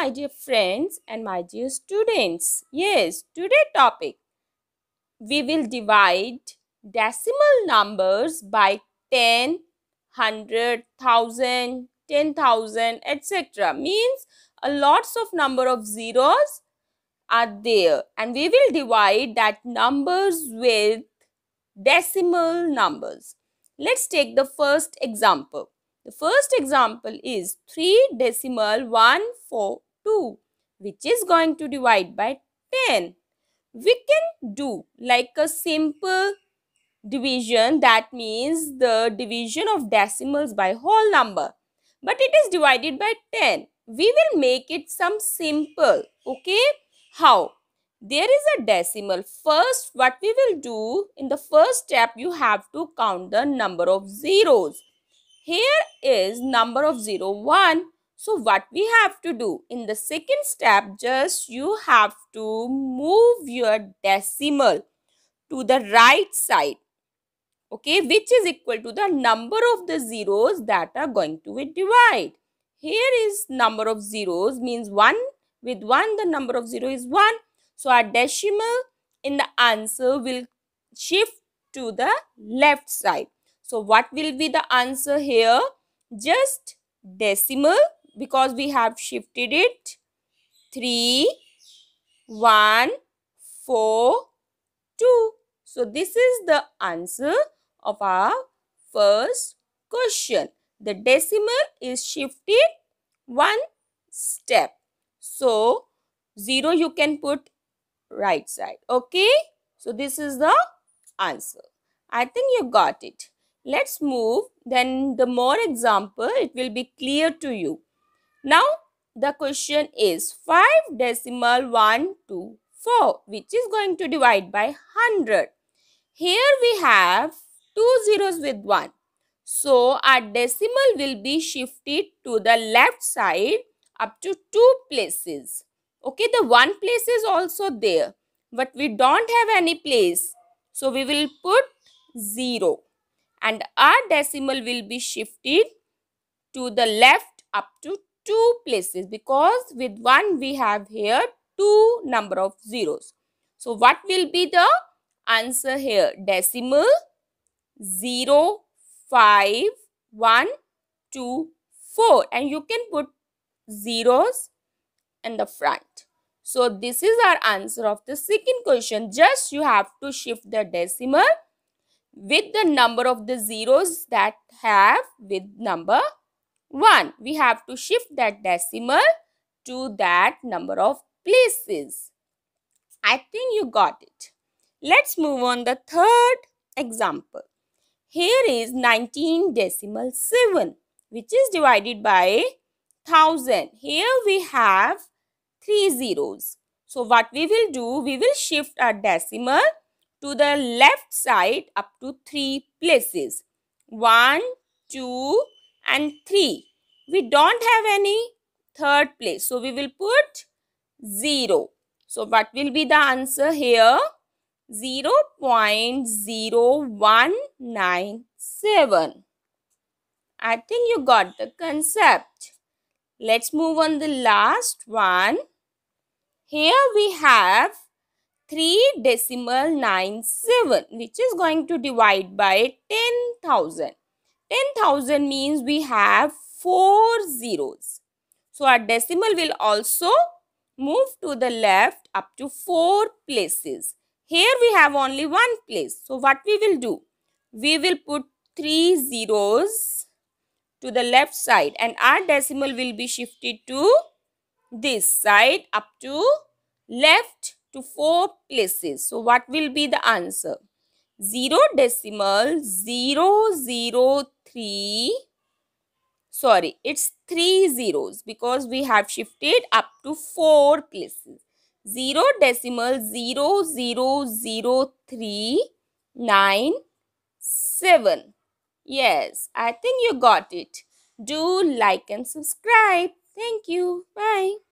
my dear friends and my dear students. Yes, today topic, we will divide decimal numbers by 10, 100, 1000, 10,000, etc. Means a lots of number of zeros are there, and we will divide that numbers with decimal numbers. Let's take the first example. The first example is 3.142, which is going to divide by 10. We can do like a simple division, that means the division of decimals by whole number, but it is divided by 10. We will make it some simple, okay? How? There is a decimal. First, what we will do in the first step, you have to count the number of zeros. Here is number of 0, 1. So what we have to do in the second step, just you have to move your decimal to the right side, okay, which is equal to the number of the zeros that are going to divide. Here is number of zeros, means 1 with 1, the number of 0 is 1. So our decimal in the answer will shift to the left side. So what will be the answer here? Just decimal, because we have shifted it. 3, 1, 4, 2. So this is the answer of our first question. The decimal is shifted one step. So 0 you can put right side. Okay. So this is the answer. I think you got it. Let's move. Then the more example, it will be clear to you. Now the question is 5.124, which is going to divide by 100. Here we have 2 zeros with 1. So our decimal will be shifted to the left side up to 2 places. Okay, the 1 place is also there, but we don't have any place. So we will put 0. And our decimal will be shifted to the left up to 2 places, because with 1 we have here 2 number of zeros. So what will be the answer here? Decimal 0, 5, 1, 2, 4, and you can put zeros in the front. So this is our answer of the second question. Just you have to shift the decimal with the number of the zeros that have with number 1. We have to shift that decimal to that number of places. I think you got it. Let's move on the third example. Here is 19.7, which is divided by 1000. Here we have 3 zeros. So what we will do, we will shift our decimal to the left side up to 3 places. 1, 2 and 3. We don't have any third place. So we will put 0. So what will be the answer here? 0.0197. I think you got the concept. Let's move on the last one. Here we have 3.97, which is going to divide by 10,000. 10,000 means we have 4 zeros. So our decimal will also move to the left up to 4 places. Here we have only 1 place. So what we will do? We will put 3 zeros to the left side, and our decimal will be shifted to this side up to left to 4 places. So what will be the answer? 0.003. Sorry, it's 3 zeros, because we have shifted up to 4 places. 0.0000397. Yes, I think you got it. Do like and subscribe. Thank you. Bye.